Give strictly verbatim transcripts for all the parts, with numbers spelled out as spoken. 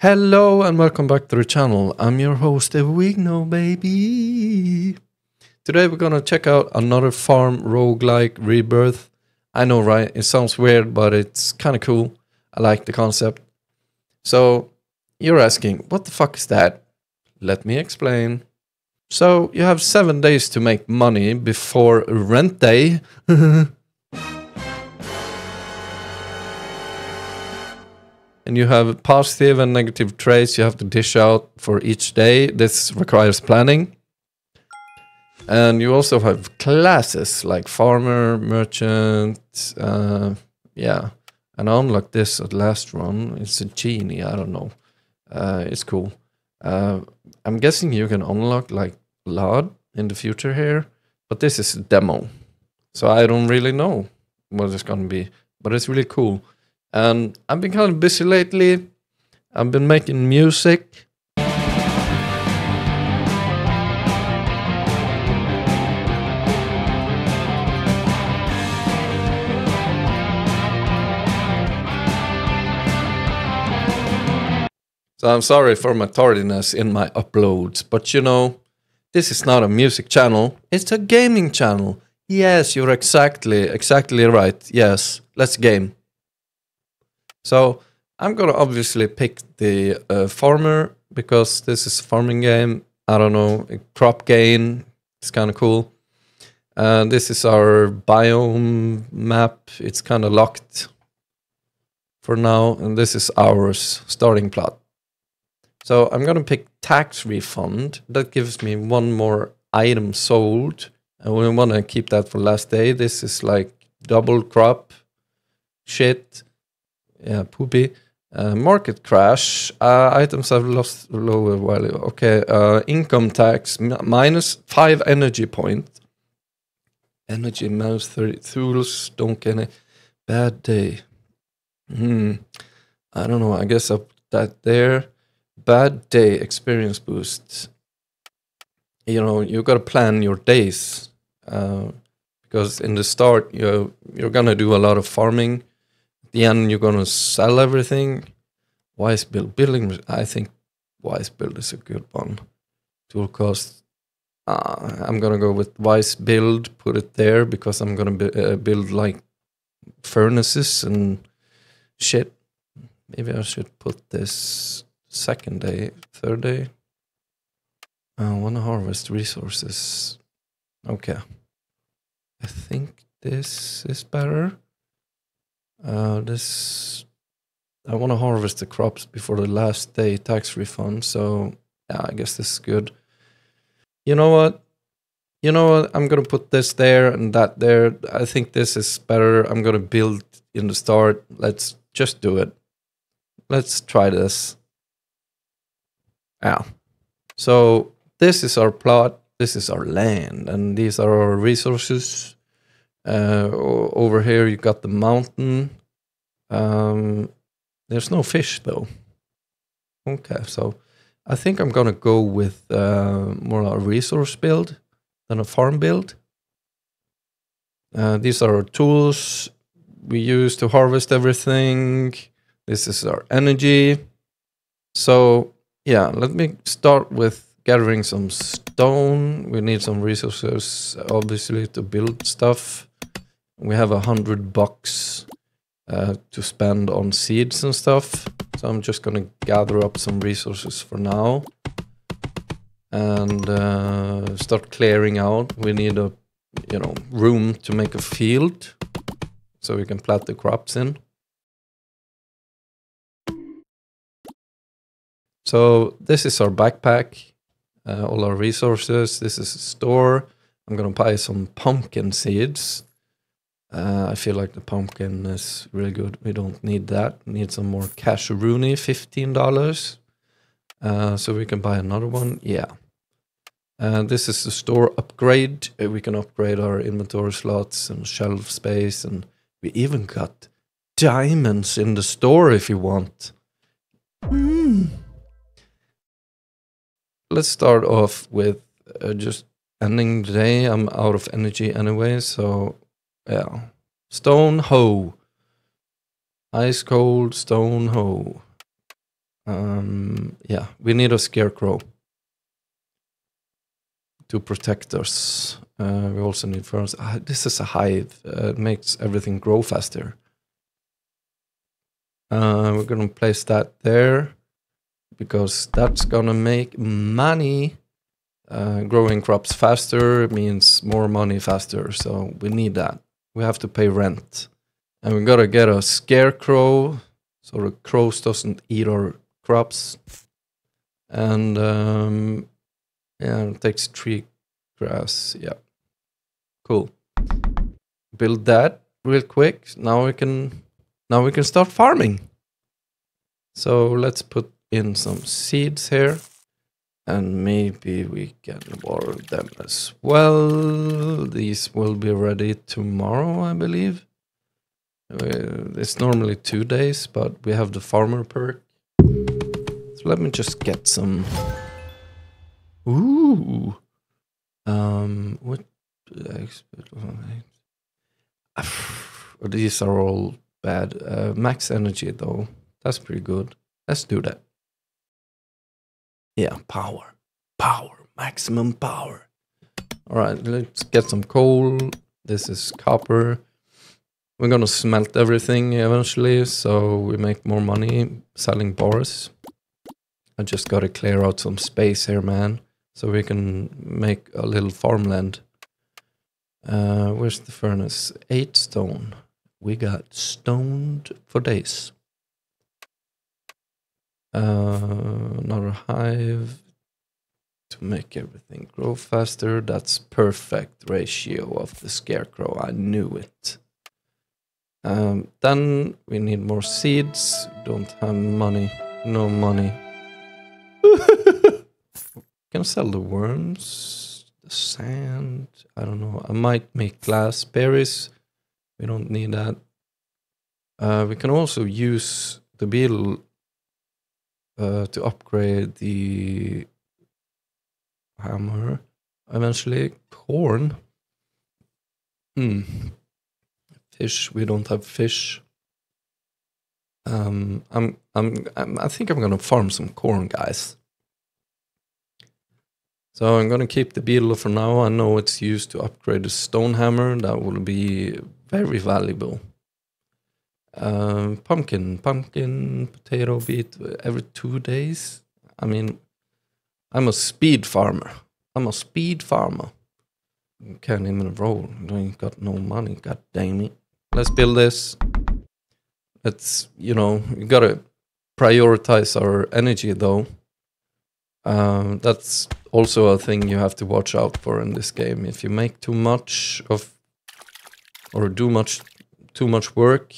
Hello and welcome back to the channel. I'm your host Evigno, baby. Today we're gonna check out another farm roguelike rebirth. I know, right? It sounds weird, but it's kind of cool. I like the concept. So you're asking, what the fuck is that? Let me explain. So you have seven days to make money before rent day. And you have positive and negative traits you have to dish out for each day. This requires planning. And you also have classes like farmer, merchant, uh, yeah. And I unlocked this at last run. It's a genie, I don't know. Uh, it's cool. Uh, I'm guessing you can unlock like a lot in the future here. But this is a demo. So I don't really know what it's going to be. But it's really cool. And I've been kind of busy lately. I've been making music. So I'm sorry for my tardiness in my uploads. But you know, this is not a music channel. It's a gaming channel. Yes, you're exactly, exactly right. Yes, let's game. So I'm going to obviously pick the uh, farmer because this is a farming game. I don't know, crop gain, it's kind of cool. Uh, this is our biome map, it's kind of locked for now. And this is ours, starting plot. So I'm going to pick tax refund, that gives me one more item sold. And we want to keep that for last day. This is like double crop shit. Yeah, poopy. Uh, market crash. Uh, items have lost lower value. Okay, uh, income tax minus five energy points. Energy minus thirty. Tools don't get any. Bad day. Hmm. I don't know. I guess I'll put that there. Bad day experience boost. You know, you gotta plan your days uh, because in the start you you're gonna do a lot of farming. At the end, you're going to sell everything. Wise build building. I think wise build is a good one. Tool cost. Uh, I'm going to go with wise build. Put it there because I'm going to bu uh, build like furnaces and shit. Maybe I should put this second day, third day. I want to harvest resources. Okay. I think this is better. Uh, this I want to harvest the crops before the last day tax refund, so yeah, I guess this is good. You know what? You know what? I'm gonna put this there and that there. I think this is better. I'm gonna build in the start. Let's just do it. Let's try this. Yeah. So this is our plot. This is our land, and these are our resources. Uh, over here you got the mountain. Um, there's no fish though. Okay, so I think I'm gonna go with uh, more a resource build than a farm build. Uh, these are our tools we use to harvest everything. This is our energy. So yeah, let me start with gathering some stone. We need some resources obviously to build stuff. We have a hundred bucks uh, to spend on seeds and stuff. So I'm just gonna gather up some resources for now. And uh, start clearing out. We need a, you know, room to make a field. So we can plant the crops in. So this is our backpack. Uh, all our resources. This is a store. I'm gonna buy some pumpkin seeds. Uh, I feel like the pumpkin is really good. We don't need that. We need some more cashew-rooney, fifteen dollars. Uh, so we can buy another one. Yeah. Uh, this is the store upgrade. Uh, we can upgrade our inventory slots and shelf space. And we even got diamonds in the store if you want. Mm. Let's start off with uh, just ending the day. I'm out of energy anyway, so... Yeah. Stone hoe. Ice cold stone hoe. Um, yeah, we need a scarecrow to protect us. Uh, we also need ferns. Ah, this is a hive. Uh, it makes everything grow faster. Uh, we're going to place that there because that's going to make money. Uh, growing crops faster means more money faster, so we need that. We have to pay rent. And we gotta get a scarecrow, so the crows doesn't eat our crops. And, um, yeah, it takes tree grass, yeah. Cool. Build that real quick. Now we can, now we can start farming. So let's put in some seeds here. And maybe we can borrow them as well. These will be ready tomorrow, I believe. It's normally two days, but we have the farmer perk. So let me just get some. Ooh. Um, what? These are all bad. Uh, max energy, though. That's pretty good. Let's do that. Yeah, power, power, maximum power. All right, let's get some coal. This is copper. We're gonna smelt everything eventually, so we make more money selling bars. I just gotta clear out some space here, man, so we can make a little farmland. Uh, where's the furnace? Eight stone. We got stoned for days. Uh, another hive to make everything grow faster. That's perfect ratio of the scarecrow. I knew it. Um, then we need more seeds. Don't have money. No money. Can I sell the worms? The sand? I don't know. I might make glass berries. We don't need that. Uh, we can also use the beetle Uh, to upgrade the hammer, eventually corn. Mm. Fish. We don't have fish. Um, I'm, I'm. I'm. I think I'm gonna farm some corn, guys. So I'm gonna keep the beetle for now. I know it's used to upgrade the stone hammer. That will be very valuable. Um, pumpkin, pumpkin, potato, beet, every two days. I mean, I'm a speed farmer. I'm a speed farmer. Can't even roll. I ain't got no money, god damn it. Let's build this. Let's, you know, you gotta prioritize our energy, though. Um, that's also a thing you have to watch out for in this game. If you make too much of, or do much, too much work,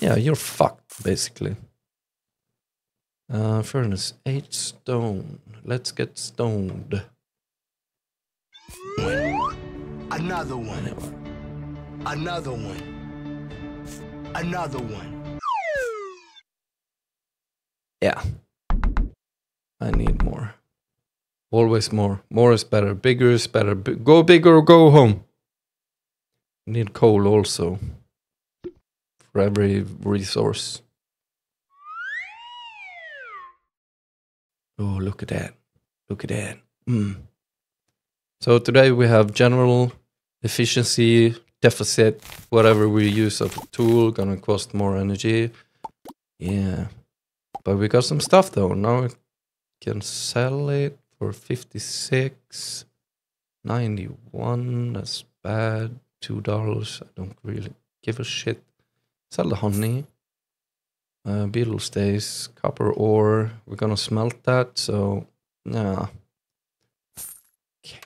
yeah, you're fucked, basically. Uh, furnace, eight stone. Let's get stoned. Another one. Anyway. Another one. Another one. Yeah. I need more. Always more. More is better. Bigger is better. B- go big or go home. Need coal also. For every resource. Oh, look at that. Look at that. Mm. So today we have general efficiency, deficit, whatever we use of a tool, gonna cost more energy. Yeah. But we got some stuff though. Now we can sell it for fifty-six. ninety-one, that's bad. Two dollars, I don't really give a shit. Sell the honey. Uh, beetle stays, copper ore. We're gonna smelt that, so nah. Okay.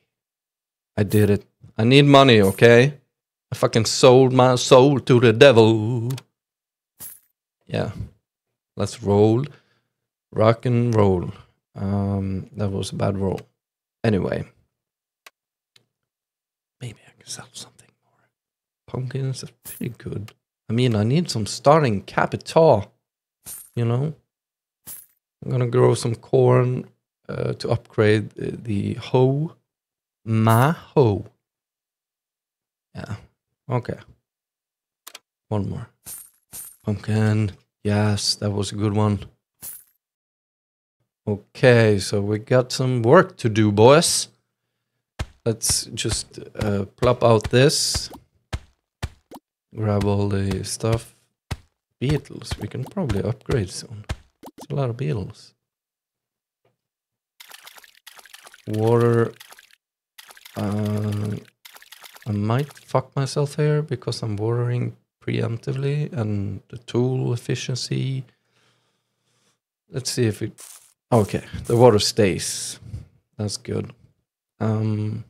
I did it. I need money, okay? I fucking sold my soul to the devil. Yeah. Let's roll. Rock and roll. Um, that was a bad roll. Anyway. Maybe I can sell something more. Pumpkins are pretty good. I mean, I need some starting capital, you know? I'm gonna grow some corn uh, to upgrade the hoe. My hoe. Yeah, okay. One more. Pumpkin. Yes, that was a good one. Okay, so we got some work to do, boys. Let's just uh, plop out this. Grab all the stuff. Beetles, we can probably upgrade soon. It's a lot of beetles. Water. Uh, I might fuck myself here because I'm watering preemptively and the tool efficiency. Let's see if it... Okay, the water stays. That's good. Um,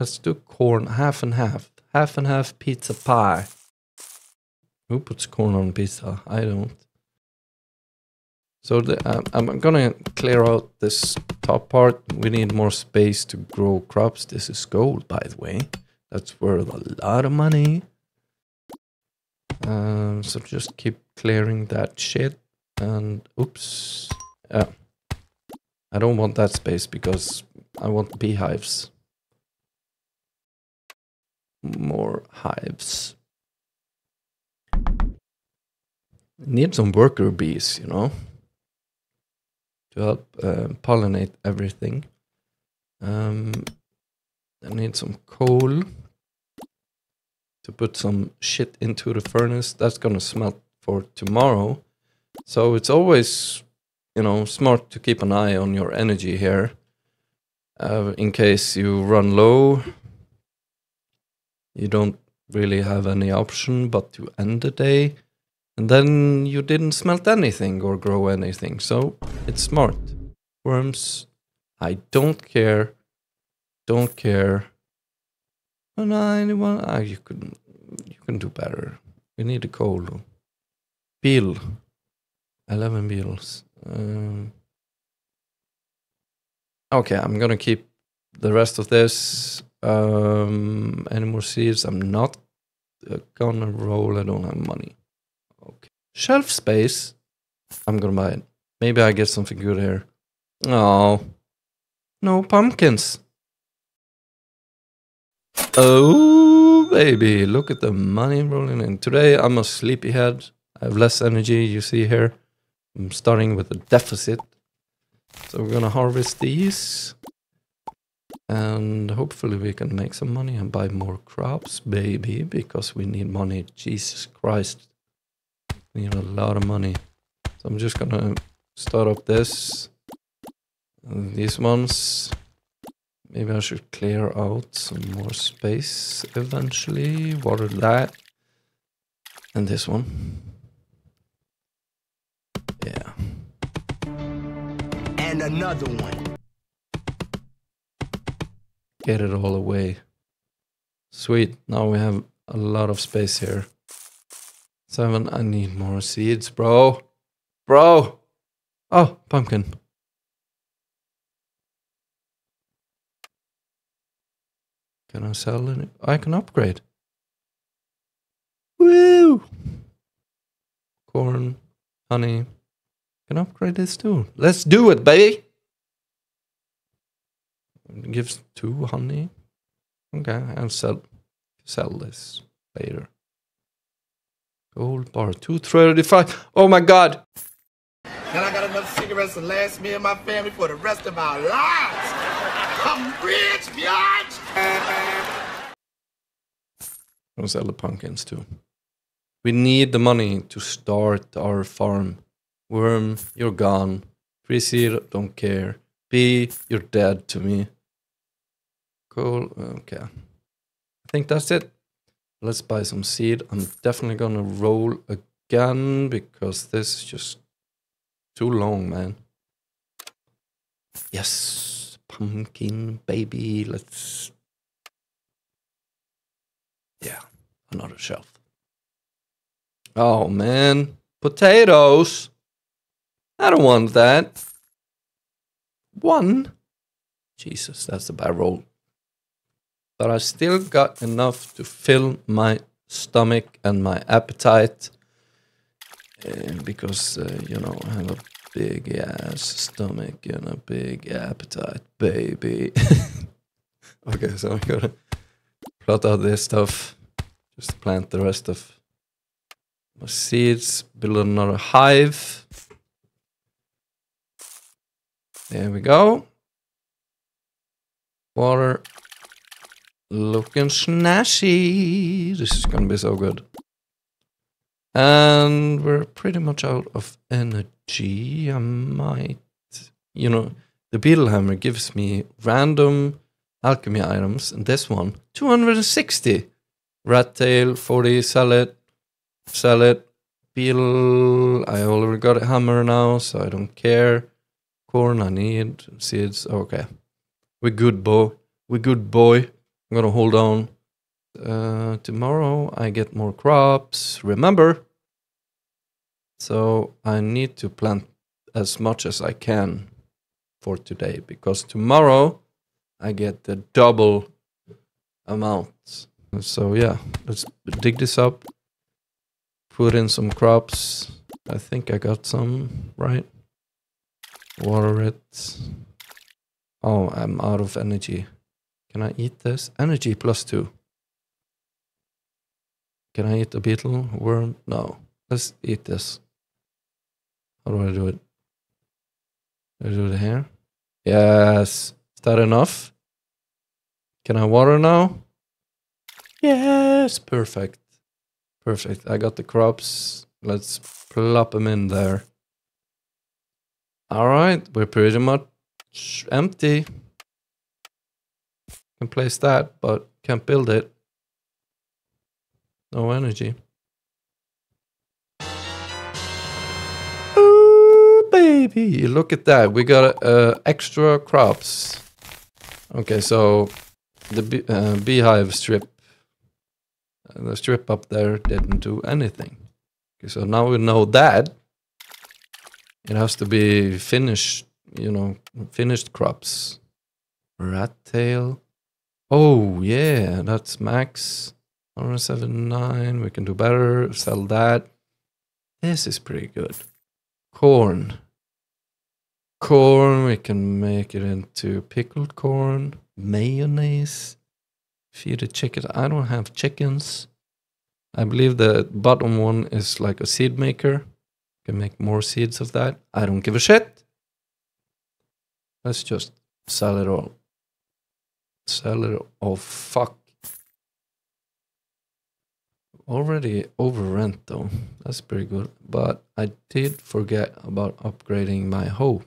let's do corn half and half. Half and half pizza pie. Who puts corn on pizza? I don't. So the, um, I'm gonna clear out this top part. We need more space to grow crops. This is gold, by the way. That's worth a lot of money. Um, so just keep clearing that shit. And oops. Uh, I don't want that space because I want beehives. More hives. Need some worker bees, you know, to help uh, pollinate everything. Um, I need some coal to put some shit into the furnace. That's gonna smelt for tomorrow. So it's always, you know, smart to keep an eye on your energy here. Uh, in case you run low, you don't really have any option but to end the day. And then you didn't smelt anything or grow anything, so it's smart. Worms, I don't care. Don't care. Oh, no, anyone? Ah, you can, you can do better. You need a coal. Beetle. eleven beetles. Um, okay, I'm gonna keep the rest of this. Um, any more seeds? I'm not gonna roll. I don't have money. Okay. Shelf space. I'm gonna buy it. Maybe I get something good here. Oh. No pumpkins. Oh, baby. Look at the money rolling in. Today I'm a sleepyhead. I have less energy, you see here. I'm starting with a deficit. So we're gonna harvest these. And hopefully we can make some money and buy more crops, baby. Because we need money. Jesus Christ. We need a lot of money. So I'm just gonna start up this. And these ones. Maybe I should clear out some more space eventually. Water that. And this one. Yeah. And another one. Get it all away. Sweet. Now we have a lot of space here. Seven. I need more seeds, bro. Bro. Oh, pumpkin. Can I sell any? I can upgrade. Woo! Corn, honey. Can upgrade this too. Let's do it, baby. It gives two honey. Okay, I'll sell sell this later. Gold bar two thirty-five. Oh my god. And I got enough cigarettes to last me and my family for the rest of our lives. I'm rich, bitch. I'll sell the pumpkins too. We need the money to start our farm. Worm, you're gone. Free seed, don't care. Bee, you're dead to me. Cool, okay. I think that's it. Let's buy some seed. I'm definitely gonna roll again because this is just too long, man. Yes, pumpkin, baby. Let's... Yeah, another shelf. Oh, man. Potatoes! I don't want that. One. Jesus, that's a bad roll. But I still got enough to fill my stomach and my appetite. Uh, because, uh, you know, I have a big ass stomach and a big appetite, baby. Okay, so I'm gonna plot out this stuff. Just plant the rest of my seeds. Build another hive. There we go. Water. Looking snazzy. This is gonna be so good. And we're pretty much out of energy. I might... You know, the beetle hammer gives me random alchemy items. And this one, two hundred sixty. Rat tail, forty, sell it. Sell it. Beetle, I already got a hammer now, so I don't care. Corn, I need. Seeds, okay. We're good, boy. We're good, boy. I'm gonna hold on. Uh, tomorrow I get more crops, remember? So I need to plant as much as I can for today, because tomorrow I get the double amount. So yeah, let's dig this up. Put in some crops. I think I got some, right? Water it. Oh, I'm out of energy. Can I eat this? Energy plus two. Can I eat a beetle? Worm? No. Let's eat this. How do I do it? Do I do it here? Yes. Is that enough? Can I water now? Yes. Perfect. Perfect. I got the crops. Let's plop them in there. All right. We're pretty much empty. Can place that, but can't build it. No energy. Ooh, baby. Look at that. We got uh, extra crops. Okay, so the bee uh, beehive strip. The strip up there didn't do anything. Okay, so now we know that it has to be finished, you know, finished crops. Rat tail. Oh, yeah, that's max. one seventy-nine, we can do better. Sell that. This is pretty good. Corn. Corn, we can make it into pickled corn, mayonnaise. Feed the chicken. I don't have chickens. I believe the bottom one is like a seed maker. Can make more seeds of that. I don't give a shit. Let's just sell it all. Sell it all. Oh, fuck. Already over rent though. That's pretty good. But I did forget about upgrading my hoe.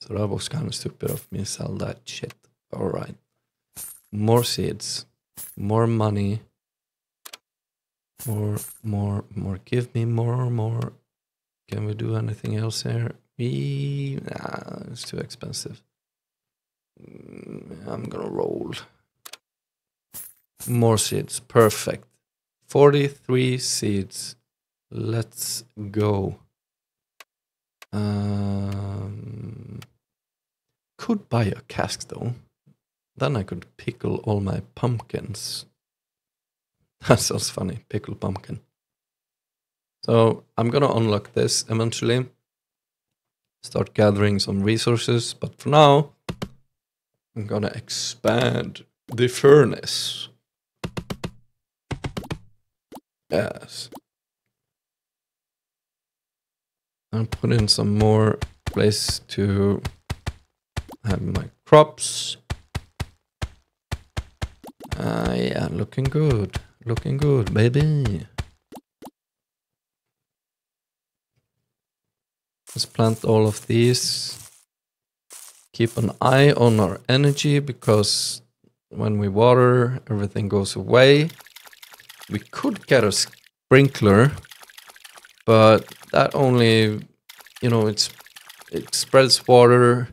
So that was kind of stupid of me. Sell that shit. Alright. More seeds, more money, more, more, more, give me more, more. Can we do anything else here? We, nah, it's too expensive. I'm gonna roll. More seeds, perfect. forty-three seeds, let's go. Um, could buy a cask though. Then I could pickle all my pumpkins. That sounds funny. Pickle pumpkin. So I'm going to unlock this eventually. Start gathering some resources. But for now, I'm going to expand the furnace. Yes. I'll put in some more place to have my crops. Ah, uh, yeah, looking good. Looking good, baby. Let's plant all of these. Keep an eye on our energy, because when we water, everything goes away. We could get a sprinkler, but that only, you know, it's it spreads water.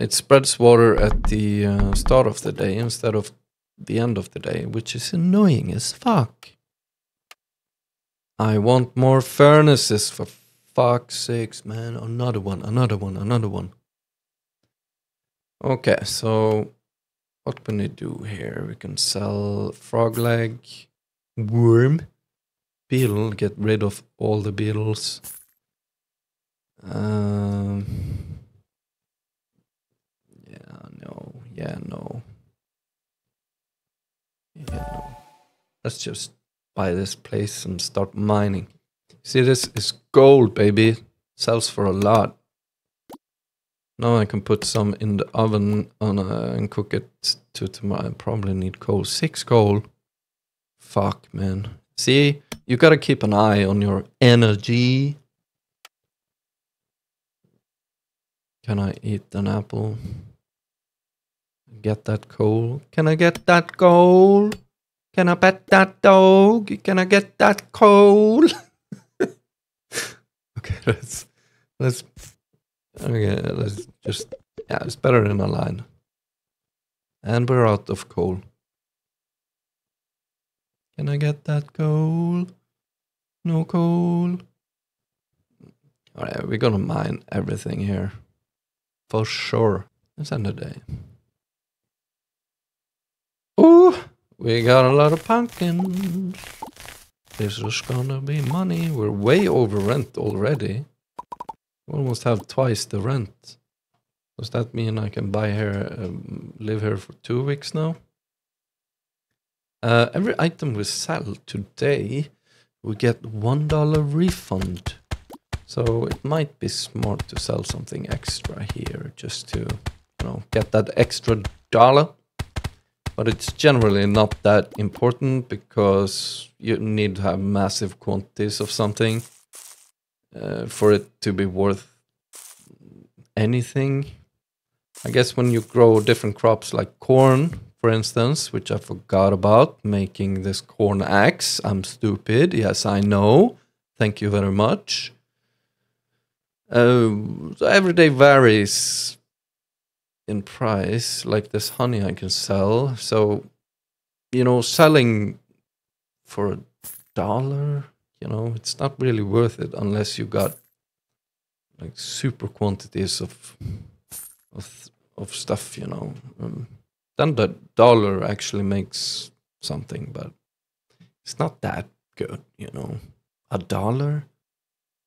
It spreads water at the uh, start of the day instead of the end of the day, which is annoying as fuck. I want more furnaces, for fuck's sakes, man. Another one, another one, another one. Okay, so what can we do here? We can sell frog leg, worm, beetle, get rid of all the beetles. Um... No, yeah, no. Yeah, no. Let's just buy this place and start mining. See, this is gold, baby. Sells for a lot. Now I can put some in the oven on a, and cook it to tomorrow. I probably need coal. Six coal. Fuck, man. See? You gotta keep an eye on your energy. Can I eat an apple? Get that coal. Can I get that coal? Can I pet that dog? Can I get that coal? Okay, let's... Let's... Okay, let's just... Yeah, it's better than a line. And we're out of coal. Can I get that coal? No coal. Alright, we're gonna mine everything here. For sure. Let's end the day. Ooh! We got a lot of pumpkins. This is gonna be money. We're way over rent already. We almost have twice the rent. Does that mean I can buy here, um, live here for two weeks now? Uh, every item we sell today, we get one dollar refund. So it might be smart to sell something extra here just to, you know, get that extra dollar. But it's generally not that important because you need to have massive quantities of something uh, for it to be worth anything. I guess when you grow different crops like corn, for instance, which I forgot about, making this corn axe. I'm stupid. Yes, I know. Thank you very much. Uh, so every day varies in price. Like this honey I can sell. So, you know, selling for a dollar, you know, it's not really worth it unless you got like super quantities of, of, of stuff, you know. Um, Then the dollar actually makes something, but it's not that good, you know. A dollar?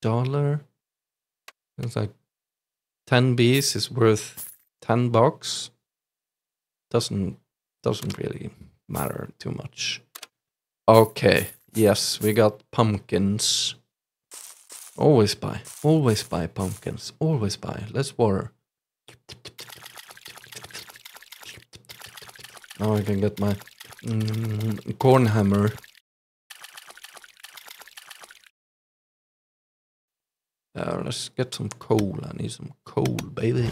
Dollar? It's like ten bees is worth ten bucks. Doesn't doesn't really matter too much. Okay, yes, we got pumpkins. Always buy. Always buy pumpkins. Always buy. Let's water. Now I can get my mm, corn hammer. Uh, let's get some coal. I need some coal, baby.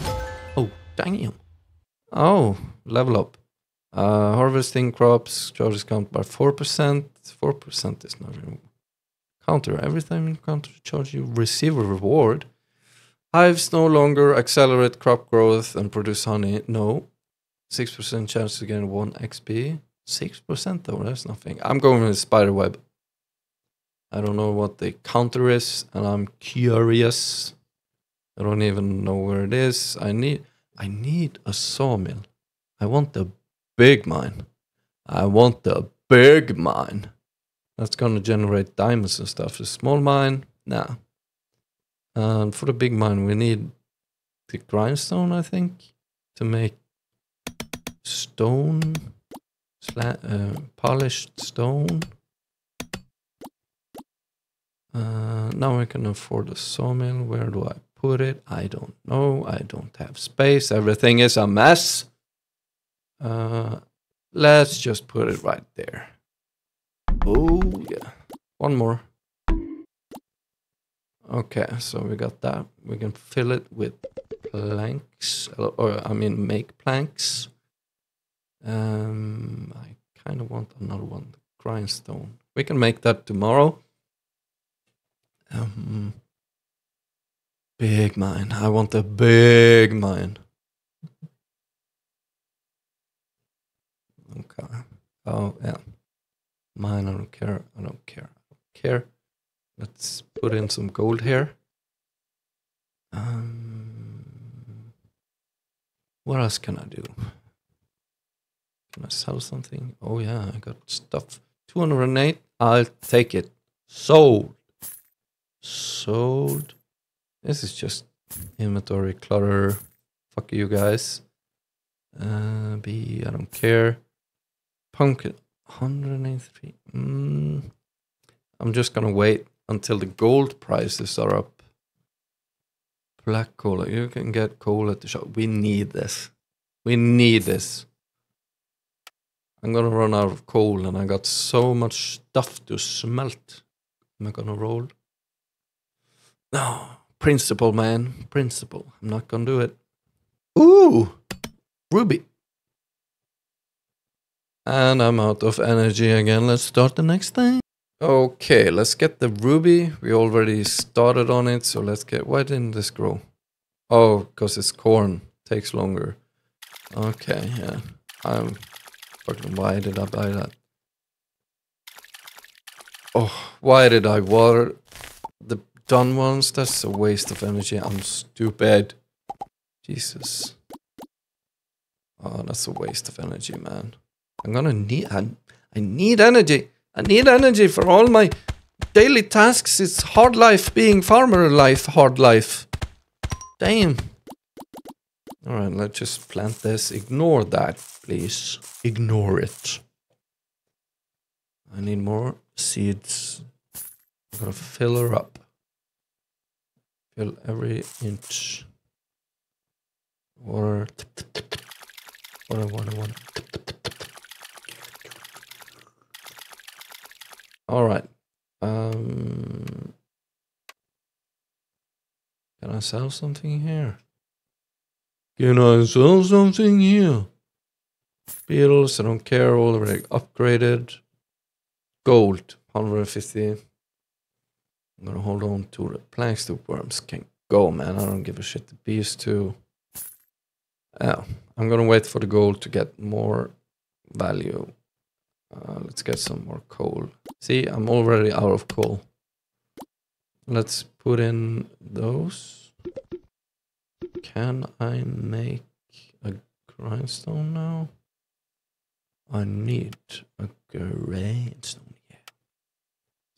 Oh, damn. Oh, level up. Uh, harvesting crops. Charges count by four percent. four percent is not even... Counter. Every time you counter charge, you receive a reward. Hives no longer accelerate crop growth and produce honey. No. six percent chance to gain one X P. six percent though, that's nothing. I'm going with spiderweb. I don't know what the counter is, and I'm curious. I don't even know where it is. I need I need a sawmill. I want the big mine. I want the big mine. That's gonna generate diamonds and stuff. The small mine, nah. And for the big mine, we need the grindstone, I think, to make stone, sla uh, polished stone. Uh, now I can afford a sawmill. Where do I put it? I don't know. I don't have space. Everything is a mess. Uh, let's just put it right there. Oh, yeah. One more. Okay, so we got that. We can fill it with planks, or I mean, make planks. Um, I kind of want another one, the grindstone. We can make that tomorrow. Um, big mine. I want a big mine. Okay. Oh, yeah. Mine, I don't care. I don't care. I don't care. Let's put in some gold here. Um, what else can I do? Can I sell something? Oh yeah, I got stuff. two hundred eight, I'll take it. Sold. Sold. This is just inventory clutter. Fuck you guys. Uh, B, I don't care. Pumpkin. one hundred eighty-three. Mm. I'm just gonna wait until the gold prices are up. black cola. You can get cola at the shop. We need this. We need this. I'm gonna run out of coal, and I got so much stuff to smelt. Am I gonna roll? No. Principle, man. Principle. I'm not gonna do it. Ooh! Ruby. And I'm out of energy again. Let's start the next thing. Okay, let's get the ruby. We already started on it, so let's get... Why didn't this grow? Oh, because it's corn. Takes longer. Okay, yeah. I'm... Fucking why did I buy that? Oh, why did I water the done ones? That's a waste of energy. I'm stupid. Jesus. Oh, that's a waste of energy, man. I'm gonna need... I, I need energy. I need energy for all my daily tasks. It's hard life being farmer life. Hard life. Damn. Alright, let's just plant this. Ignore that, please. Ignore it. I need more seeds. I'm gonna fill her up. Fill every inch. Water. Water, water, water. Alright. Um, can I sell something here? Can I sell something here? Beetles, I don't care, already upgraded. Gold, one hundred fifty. I'm gonna hold on to the plank stoop worms. Can't go, man, I don't give a shit. The bees too. Oh, I'm gonna wait for the gold to get more value. Uh, let's get some more coal. See, I'm already out of coal. Let's put in those. Can I make a grindstone now? I need a grindstone, yeah.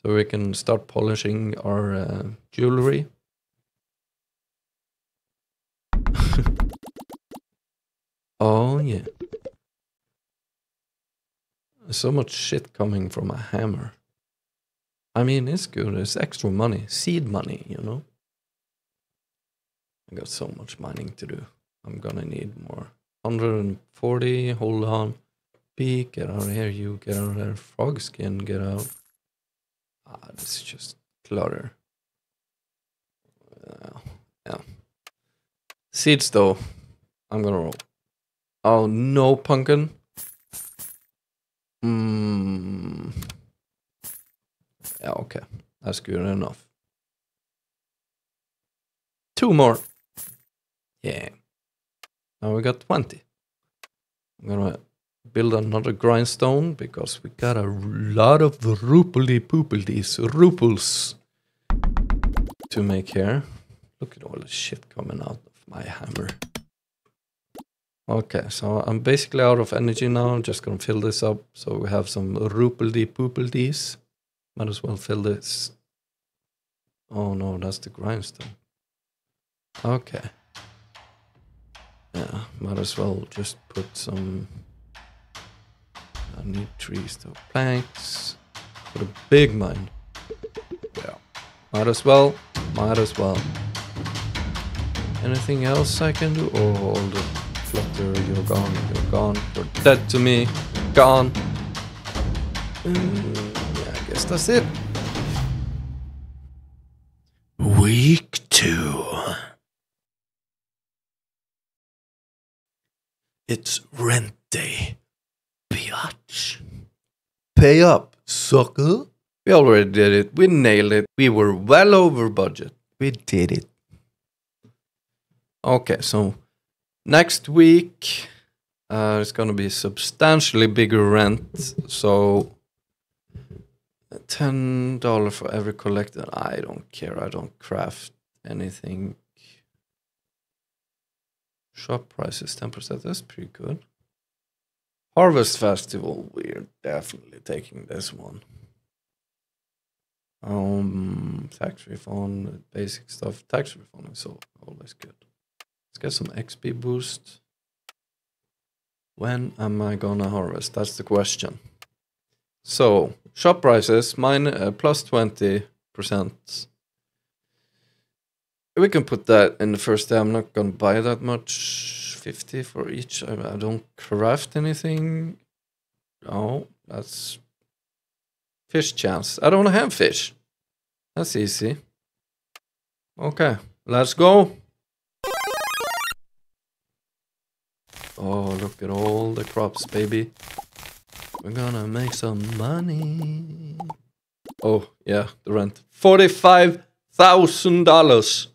So we can start polishing our uh, jewelry. Oh, yeah. So much shit coming from a hammer. I mean, it's good. It's extra money. Seed money, you know. I got so much mining to do. I'm gonna need more. one hundred forty, hold on. Bee, get out of here, you, get out of there. Frog skin, get out. Ah, this is just clutter. Uh, yeah. Seeds though. I'm gonna roll. Oh no, pumpkin. Mmm. Yeah, okay. That's good enough. Two more. Yeah. Now we got twenty. I'm gonna build another grindstone because we got a lot of rupeldy-poopeldies, rupels to make here. Look at all the shit coming out of my hammer. Okay, so I'm basically out of energy now. I'm just gonna fill this up so we have some rupeldy-poopeldies. Might as well fill this. Oh no, that's the grindstone. Okay. Yeah, might as well just put some... I need trees though. Planks. Put a big mine. Yeah. Might as well. Might as well. Anything else I can do? Oh, all the clutter. You're gone. You're gone. You're dead to me. You're gone. Mm, yeah, I guess that's it. Week two. It's rent day, biatch. Pay up, sucker. We already did it. We nailed it. We were well over budget. We did it. Okay, so next week uh, it's going to be substantially bigger rent. So ten dollars for every collector. I don't care. I don't craft anything. Shop prices, ten percent, that's pretty good. Harvest Festival, we're definitely taking this one. Um, tax refund, basic stuff. Tax refund is always good. Let's get some X P boost. When am I gonna harvest? That's the question. So, shop prices, mine uh, plus twenty percent. We can put that in the first day. I'm not gonna buy that much. fifty for each. I, I don't craft anything. No, that's fish chance. I don't have fish. That's easy. Okay, let's go. Oh, look at all the crops, baby. We're gonna make some money. Oh, yeah, the rent. forty-five thousand dollars.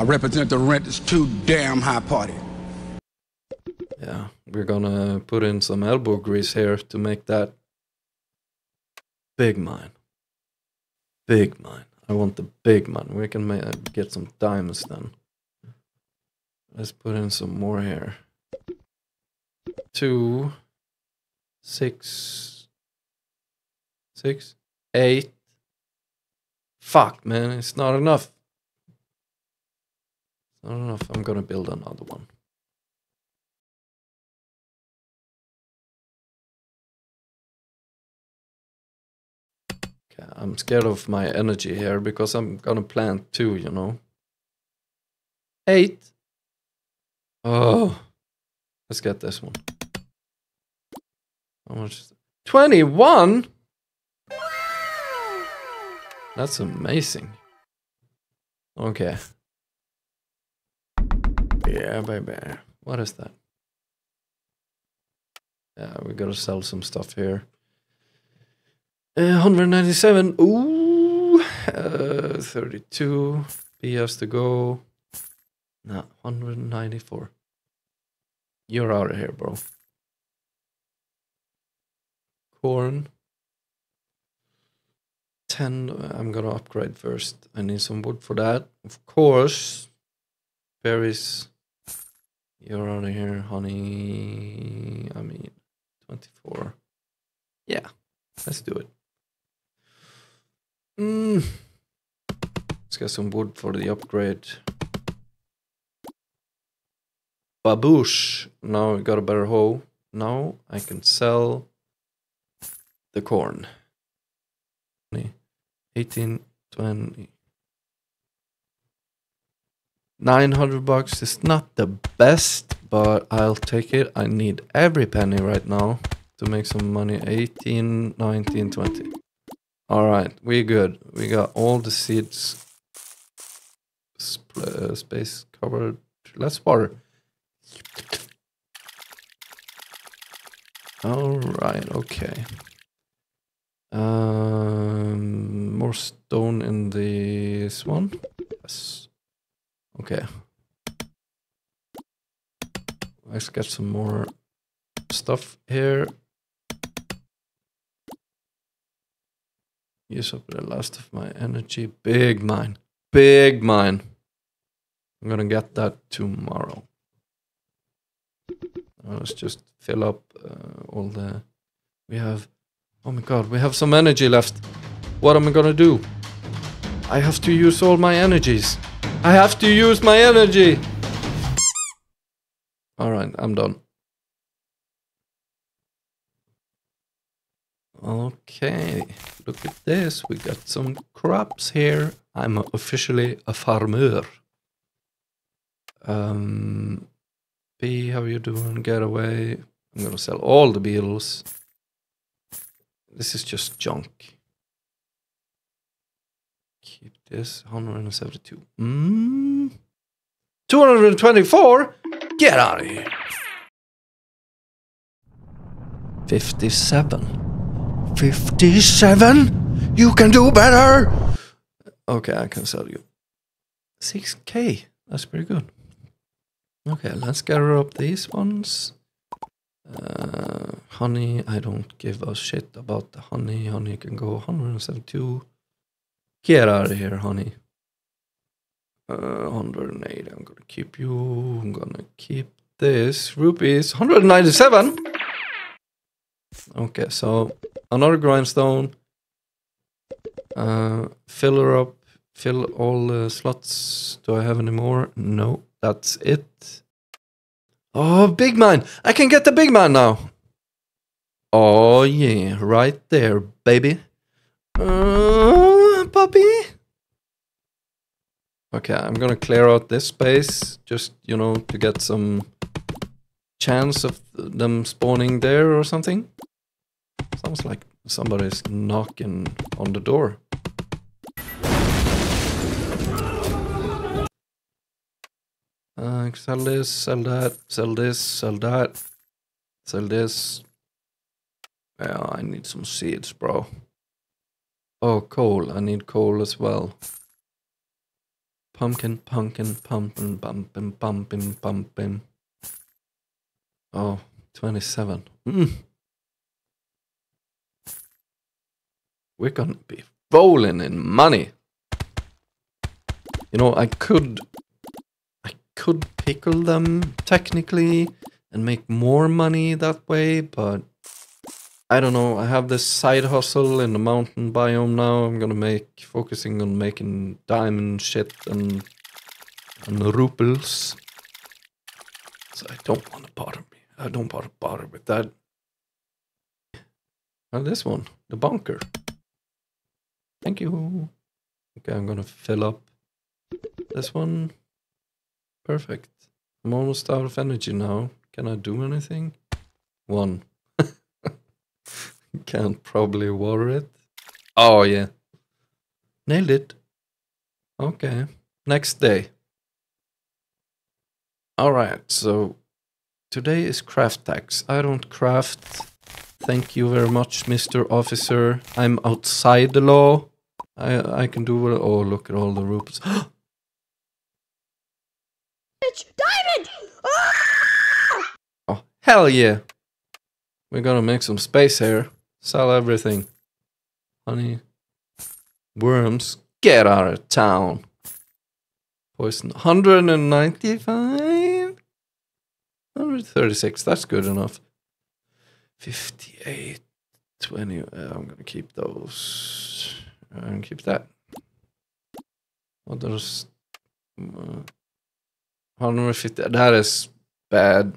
I represent the rent is too damn high party. Yeah, we're gonna put in some elbow grease here to make that big mine. Big mine. I want the big mine. We can make, uh, get some diamonds then. Let's put in some more here. Two, six, six, eight. Fuck, man, it's not enough. It's not enough. I'm gonna build another one. Okay, I'm scared of my energy here because I'm gonna plant two, you know. Eight. Oh, let's get this one. How much is that? twenty-one? That's amazing. Okay. Yeah, baby. What is that? Yeah, we gotta sell some stuff here. Uh, one hundred ninety-seven. Ooh. Uh, thirty-two. P Fs to go. No, one hundred ninety-four. You're out of here, bro. Corn. ten. I'm gonna upgrade first. I need some wood for that. Of course. Berries. You're out of here, honey. I mean, twenty-four. Yeah, let's do it. Mm. Let's get some wood for the upgrade. Baboosh. Now we got a better hoe. Now I can sell the corn. eighteen, twenty. nine hundred bucks is not the best, but I'll take it. I need every penny right now to make some money. eighteen, nineteen, twenty. Alright, we're good. We got all the seeds. Spl- uh, space covered. Less water. Alright, okay. Um, more stone in this one. Yes. Okay. Let's get some more stuff here. Use up the last of my energy. Big mine. Big mine. I'm gonna get that tomorrow. Let's just fill up uh, all the... We have... Oh my god, we have some energy left. What am I gonna do? I have to use all my energies. I have to use my energy! Alright, I'm done. Okay, look at this. We got some crops here. I'm officially a farmer. Um... Bee, how you doing? Get away. I'm gonna sell all the beetles. This is just junk. Keep this. one hundred seventy-two. Mm. two hundred twenty-four? Get out of here. fifty-seven. fifty-seven? You can do better! Okay, I can sell you. six K. That's pretty good. Okay, let's gather up these ones. Uh, honey, I don't give a shit about the honey. Honey can go one hundred seventy-two. Get out of here, honey. Uh, one hundred eight, I'm gonna keep you. I'm gonna keep this. Rupees, one hundred ninety-seven! Okay, so another grindstone. Uh, fill her up. Fill all the slots. Do I have any more? No. That's it. Oh, big mine! I can get the big mine now! Oh yeah, right there, baby. Uh, puppy! Okay, I'm gonna clear out this space, just, you know, to get some chance of them spawning there or something. Sounds like somebody's knocking on the door. Uh, sell this, sell that, sell this, sell that, sell this. Well, I need some seeds, bro. Oh, coal. I need coal as well. Pumpkin, pumpkin, pumpkin, pumpkin, pumpkin, pumpkin. Oh, twenty-seven. Mm. We're gonna be rolling in money. You know, I could... could pickle them technically and make more money that way, but I don't know. I have this side hustle in the mountain biome now. I'm gonna make focusing on making diamond shit and and ruples. So I don't want to bother me. I don't want to bother with that. And this one, the bunker. Thank you. Okay, I'm gonna fill up this one. Perfect. I'm almost out of energy now. Can I do anything? One. Can't probably water it. Oh, yeah. Nailed it. Okay. Next day. Alright, so today is craft tax. I don't craft. Thank you very much, Mister Officer. I'm outside the law. I, I can do what... Oh, look at all the rupees. Diamond! Ah! Oh, hell yeah. We're gonna make some space here. Sell everything. Honey. Worms. Get out of town. Poison. one ninety-five? one thirty-six. That's good enough. fifty-eight. twenty. Uh, I'm gonna keep those. I'm gonna keep that. What does... Uh, one fifty, that is bad.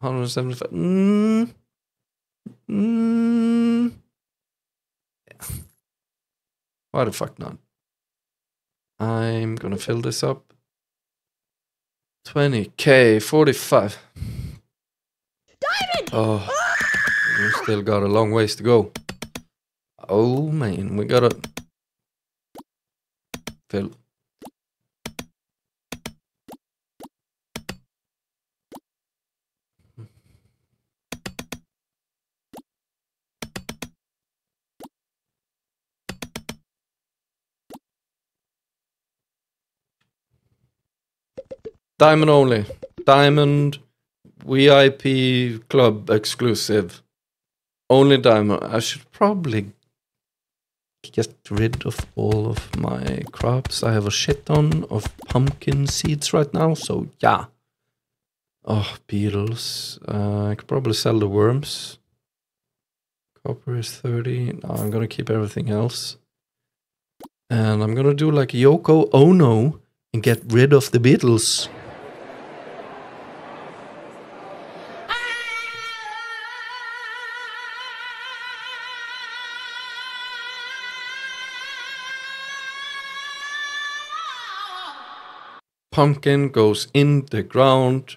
one seventy-five, mm. Mm. Yeah. Why the fuck not? I'm gonna fill this up. twenty K, forty-five. Diamond! Oh, ah! We still got a long ways to go. Oh man, we gotta fill. Diamond only. Diamond V I P club exclusive. Only diamond. I should probably get rid of all of my crops. I have a shit ton of pumpkin seeds right now, so yeah. Oh, beetles. Uh, I could probably sell the worms. Copper is thirty. No, I'm gonna keep everything else. And I'm gonna do like Yoko Ono and get rid of the beetles. Pumpkin goes in the ground.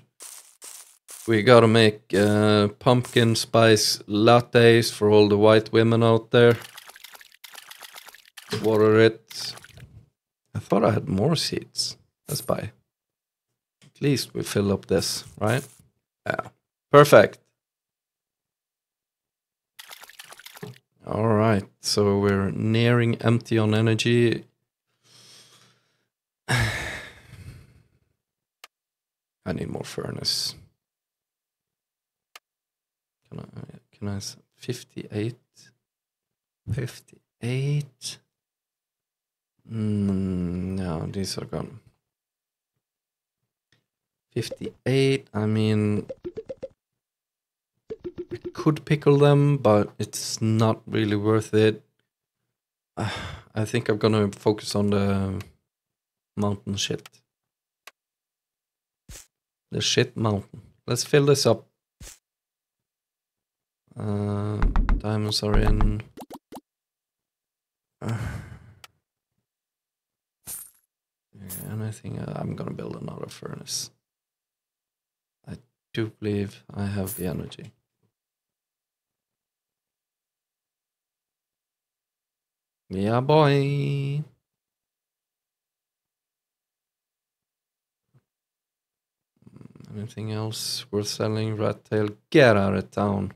We gotta make uh, pumpkin spice lattes for all the white women out there. Water it. I thought I had more seeds. Let's buy. At least we fill up this, right? Yeah. Perfect. All right. So we're nearing empty on energy. I need more furnace. Can I, can I, fifty-eight, fifty-eight. Mm, no, these are gone. fifty-eight, I mean, I could pickle them, but it's not really worth it. Uh, I think I'm gonna focus on the mountain shit. The shit mountain. Let's fill this up. Uh, diamonds are in. Uh, and I think I'm gonna build another furnace. I do believe I have the energy. Yeah, boy. Anything else worth selling? Rat tail, get out of town.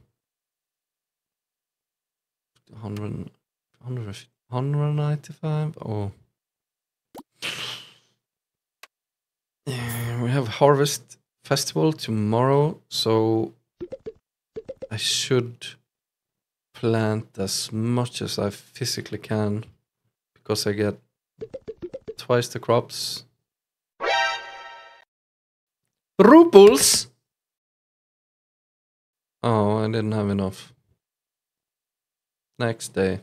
one hundred ninety-five. Oh, we have harvest festival tomorrow, so I should plant as much as I physically can because I get twice the crops. Ruples! Oh, I didn't have enough. Next day.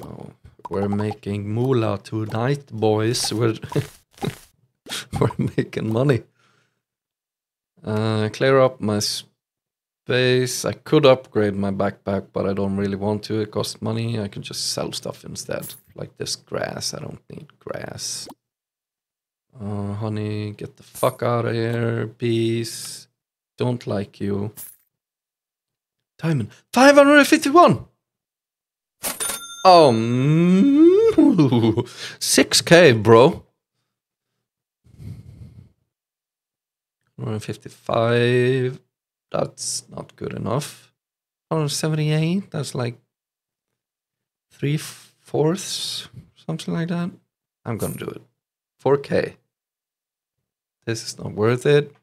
Oh, we're making moolah tonight, boys. We're, we're making money. Uh, clear up my space. I could upgrade my backpack, but I don't really want to. It costs money. I can just sell stuff instead. Like this grass. I don't need grass. Uh, honey, get the fuck out of here. Bees. Don't like you. Diamond. five hundred fifty-one! Oh, mm, six K, bro. one hundred fifty-five. That's not good enough. one hundred seventy-eight. That's like three fourths. Something like that. I'm gonna do it. four K. This is not worth it.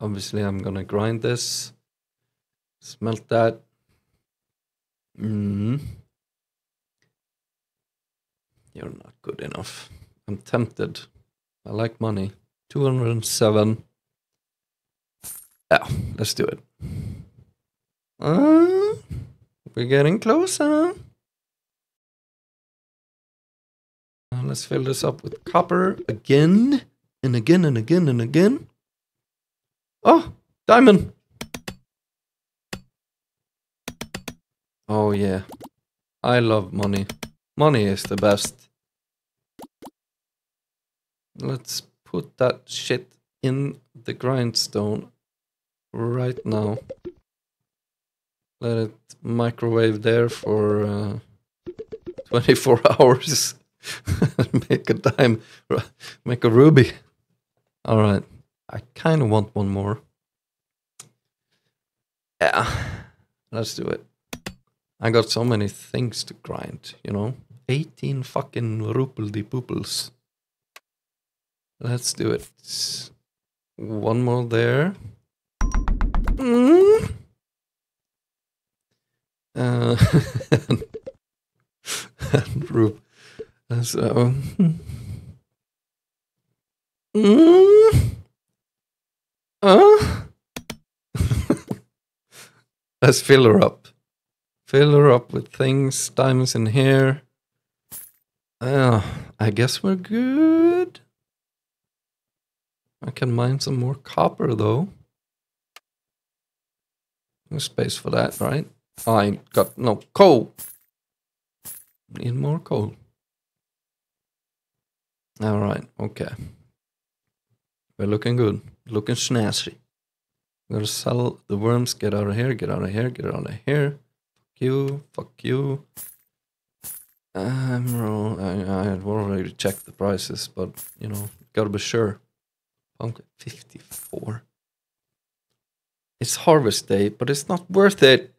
Obviously, I'm gonna grind this. Smelt that. Mm. You're not good enough. I'm tempted. I like money. two hundred seven. Yeah, let's do it. Uh, we're getting closer. Uh, let's fill this up with copper again. And again and again and again. Oh, diamond. Oh yeah, I love money. Money is the best. Let's put that shit in the grindstone right now. Let it microwave there for uh, twenty-four hours. Make a dime, make a ruby. All right. I kind of want one more. Yeah, let's do it. I got so many things to grind, you know? eighteen fucking ruple-de-pooples. Let's do it. One more there. Mm. Uh, and, and rup. So. Mm. Uh? Let's fill her up. Fill her up with things, diamonds in here. Uh, I guess we're good. I can mine some more copper though. No space for that, right? I ain't got no coal. Need more coal. Alright, okay. We're looking good. Looking snazzy. We're gonna sell the worms. Get out of here, get out of here, get out of here. Fuck you, fuck you. I'm wrong. I, I had already checked the prices, but you know, gotta be sure. Pumpkin fifty-four. It's harvest day, but it's not worth it.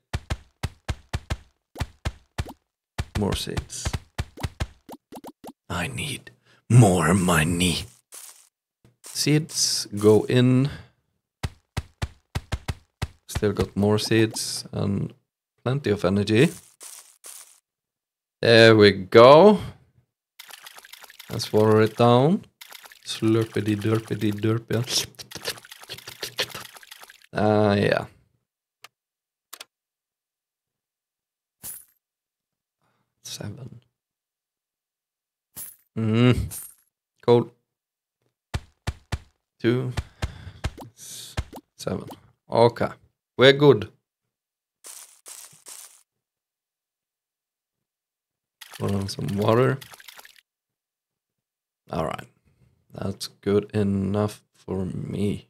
More seeds. I need more money. Seeds go in. Still got more seeds and plenty of energy. There we go. Let's water it down. Slurpity derpity derpy. Ah, uh, yeah. Seven. Mm. Cold. Two, seven. Okay, we're good. uh, some water. All right, that's good enough for me.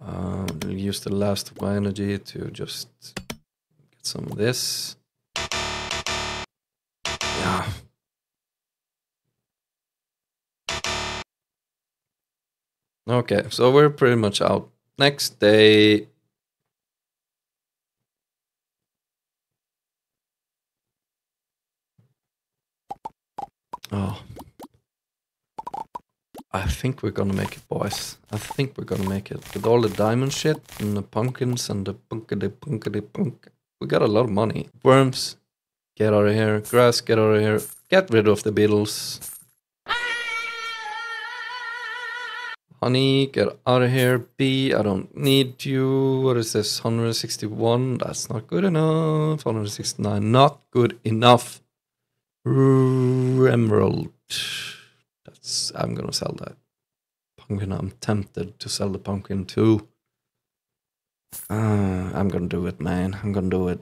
Uh, I'll use the last of my energy to just get some of this. Yeah. Okay, so we're pretty much out. Next day. Oh. I think we're gonna make it, boys. I think we're gonna make it. With all the diamond shit and the pumpkins and the punkity punkity punk. We got a lot of money. Worms, get out of here. Grass, get out of here. Get rid of the beetles. Honey, get out of here. Bee, I don't need you. What is this? one hundred sixty-one. That's not good enough. one hundred sixty-nine. Not good enough. Ooh, emerald. That's, I'm gonna sell that pumpkin. I'm tempted to sell the pumpkin too. Uh, I'm gonna do it, man. I'm gonna do it.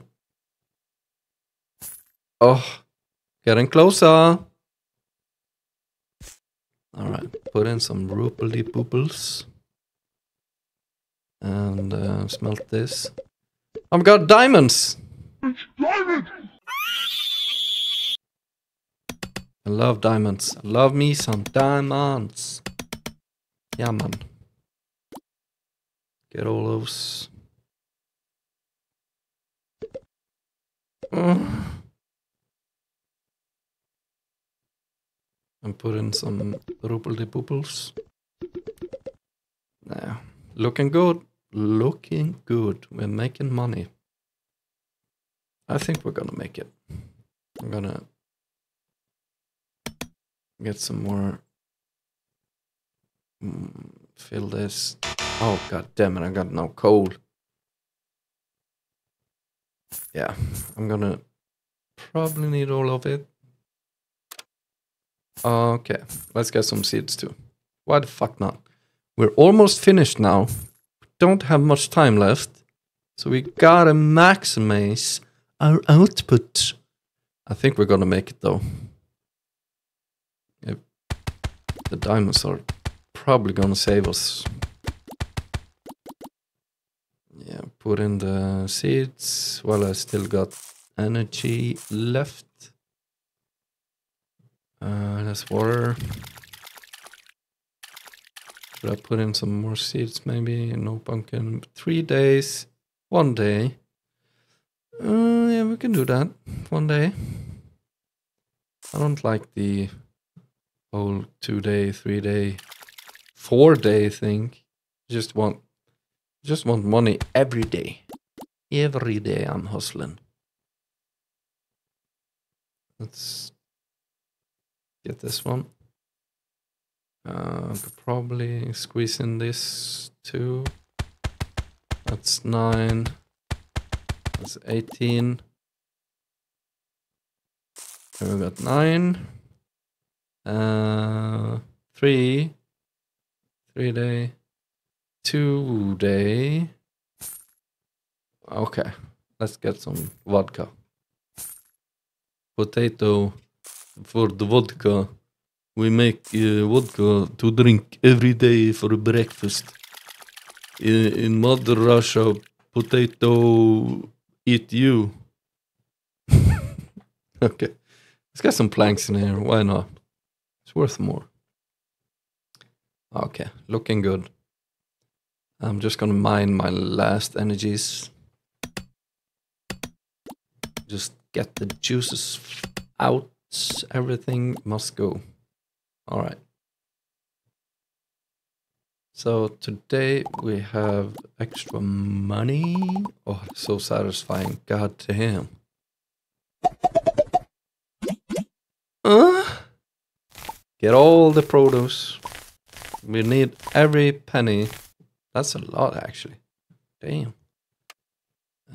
Oh, getting closer. All right, put in some roopily pooples and uh, smelt this. Oh my god, diamonds! It's diamond. I love diamonds. I love me some diamonds. Yeah, man. Get all those. Mm. And put in some roopily-pooples. Nah. Looking good. Looking good. We're making money. I think we're gonna make it. I'm gonna get some more. Mm, fill this. Oh god damn it! I got no coal. Yeah, I'm gonna probably need all of it. Okay, let's get some seeds too. Why the fuck not? We're almost finished now. We don't have much time left, so we gotta maximize our output. I think we're gonna make it though. The diamonds are probably gonna save us. Yeah, put in the seeds while I still got energy left. Uh, that's water. Should I put in some more seeds maybe? No pumpkin. Three days. One day. Uh, yeah, we can do that. One day. I don't like the whole two day, three day, four day thing. Just want, just want money every day. Every day I'm hustling. Let's get this one. Uh, I could probably squeeze in this too. That's nine. That's eighteen. And we got nine. Uh, three, three day, two day. Okay, let's get some vodka. Potato for the vodka. We make uh, vodka to drink every day for breakfast. In, in Mother Russia, potato eat you. Okay, let's get some planks in here. Why not? Worth more. Okay, looking good. I'm just gonna mine my last energies. Just get the juices out. Everything must go. All right. So today we have extra money. Oh, so satisfying. God damn. Uh? Get all the produce. We need every penny. That's a lot, actually. Damn.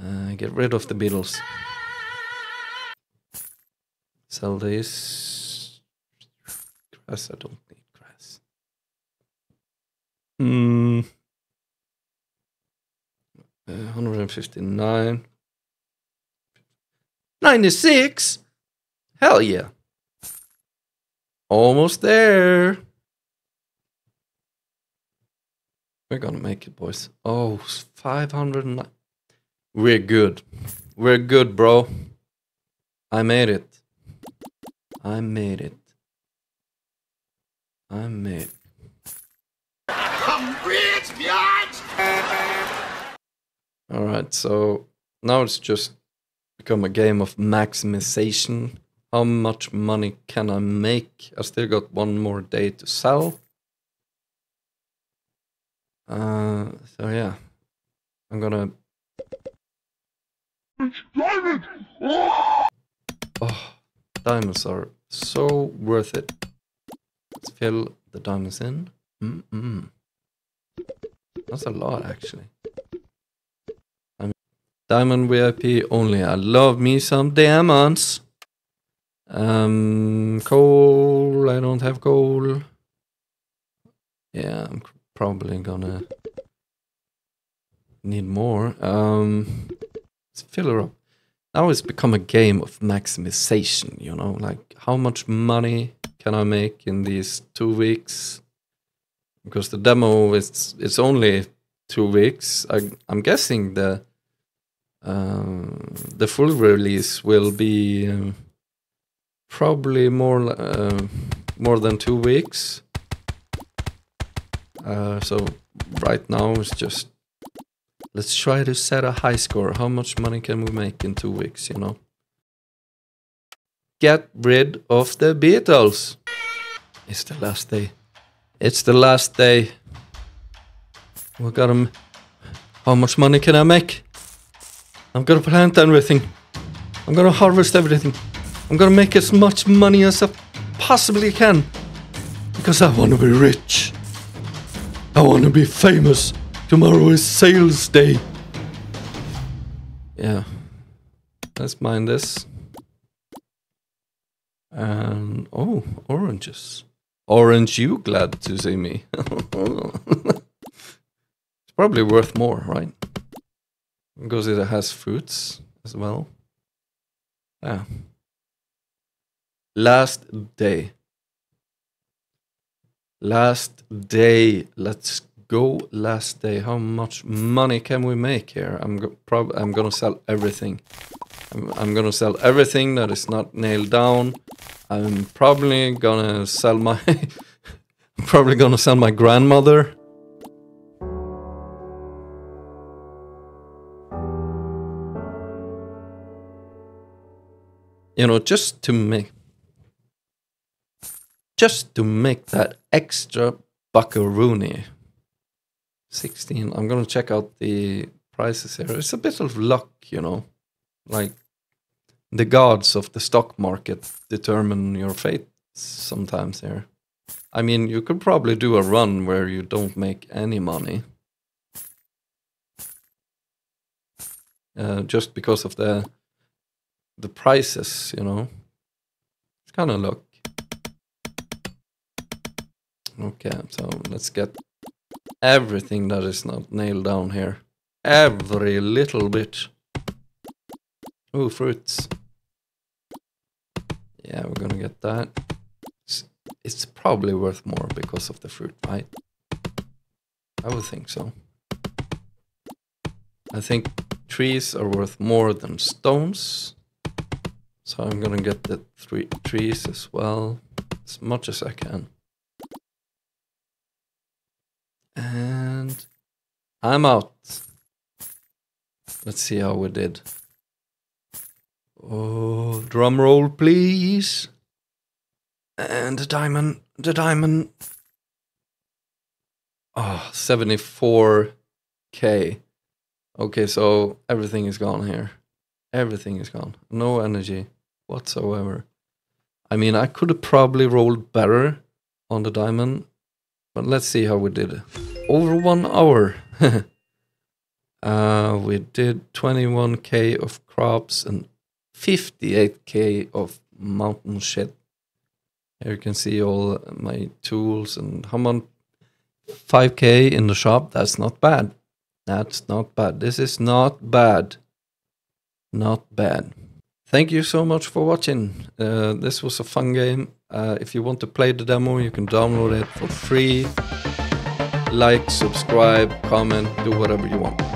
Uh, get rid of the beetles. Sell this. Grass, I don't need grass. Hmm. Uh, one hundred fifty-nine. ninety-six! Hell yeah. Almost there. We're gonna make it, boys. Oh, five hundred nine. We're good. We're good, bro. I made it. I made it. I made it. I'm rich, bitch! Alright, so now it's just become a game of maximization. How much money can I make? I still got one more day to sell. Uh, so yeah. I'm gonna... Oh, diamonds are so worth it. Let's fill the diamonds in. Mm-mm. That's a lot, actually. I mean, diamond V I P only. I love me some diamonds. Um, coal. I don't have coal. Yeah, I'm probably gonna need more. Um, let's fill her up. Now it's become a game of maximization, you know, like how much money can I make in these two weeks? Because the demo is it's only two weeks. I, I'm guessing the um, the full release will be um, probably more uh, more than two weeks. Uh, so right now it's just let's try to set a high score. How much money can we make in two weeks? You know, get rid of the Beatles. It's the last day. It's the last day. We got him. How much money can I make? I'm gonna plant everything. I'm gonna harvest everything. I'm gonna make as much money as I possibly can. Because I wanna be rich. I wanna be famous. Tomorrow is sales day. Yeah. Let's mine this. And oh, oranges. Orange, you glad to see me? It's probably worth more, right? Because it has fruits as well. Yeah. Last day. Last day. Let's go. Last day. How much money can we make here? I'm go prob I'm gonna sell everything. I'm, I'm gonna sell everything that is not nailed down. I'm probably gonna sell my I'm probably gonna sell my grandmother. You know, just to make just to make that extra buckaroonie. sixteen. I'm gonna check out the prices here. It's a bit of luck, you know. Like the gods of the stock market determine your fate sometimes here. I mean, you could probably do a run where you don't make any money. Uh, just because of the the prices, you know. It's kind of luck. Okay, so let's get everything that is not nailed down here. Every little bit. Ooh, fruits. Yeah, we're gonna get that. It's, it's probably worth more because of the fruit, right? I would think so. I think trees are worth more than stones. So I'm gonna get the three trees as well, as much as I can. And I'm out. Let's see how we did. Oh, drum roll, please. And the diamond, the diamond. Oh, seventy-four K. Okay, so everything is gone here. Everything is gone. No energy whatsoever. I mean, I could have probably rolled better on the diamond, but let's see how we did. Over one hour. uh, we did twenty-one K of crops and fifty-eight K of mountain shit. Here you can see all my tools and how much. Five K in the shop. That's not bad. That's not bad. This is not bad. Not bad. Thank you so much for watching. Uh, this was a fun game. Uh, if you want to play the demo, you can download it for free. Like, subscribe, comment, do whatever you want.